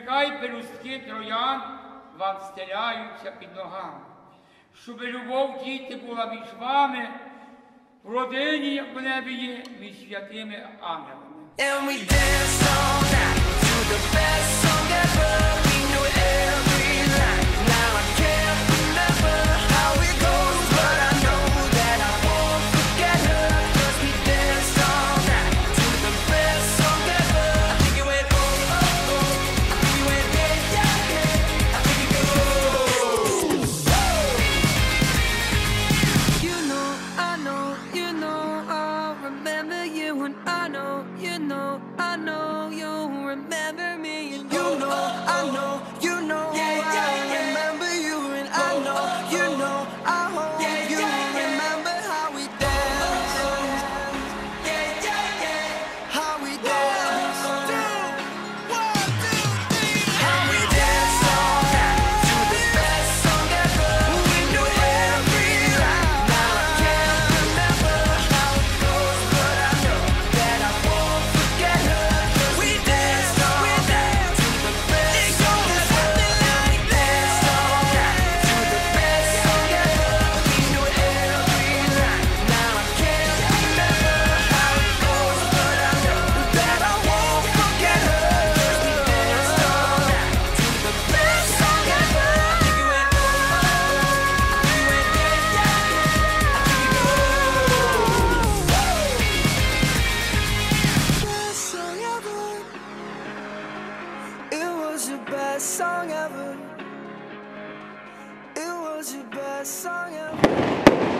нехай пелюстки троян вам стеляються під ногами, щоби любов, діти, була між вами, в родині, як в небі є, між святими ангелами. Song ever. It was your best song ever.